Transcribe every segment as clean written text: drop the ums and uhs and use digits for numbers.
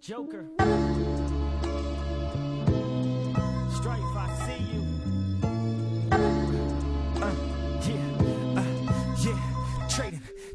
Joker. Strife, I see you. Yeah.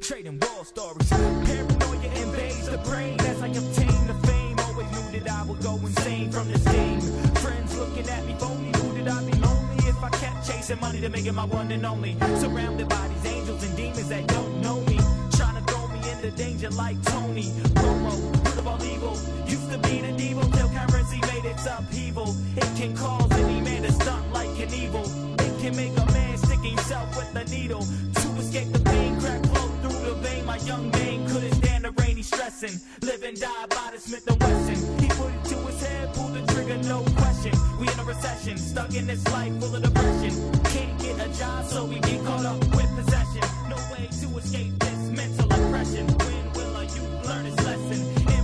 Trading wall stories. Paranoia invades the brain as I obtain the fame. Always knew that I would go insane from this game. Friends looking at me phony, knew that I'd be lonely if I kept chasing money to make it my one and only. Surrounded by these angels and demons that don't know me, trying to throw me into danger like Tony Romo. Evil. Used to be the devil till currency made its upheaval. It can cause any man to stunt like Knievel. It can make a man stick himself with a needle to escape the pain. Crack flow through the vein. My young man couldn't stand the rain. He's stressing. Live and die by the Smith & Wesson. He put it to his head, pulled the trigger, no question. We in a recession, stuck in this life full of depression. Can't get a job, so we get caught up with possession. No way to escape this mental oppression. When will you learn this lesson?